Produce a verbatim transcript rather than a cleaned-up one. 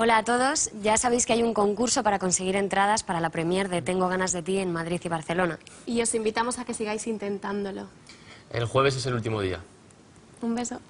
Hola a todos, ya sabéis que hay un concurso para conseguir entradas para la premier de Tengo ganas de ti en Madrid y Barcelona. Y os invitamos a que sigáis intentándolo. El jueves es el último día. Un beso.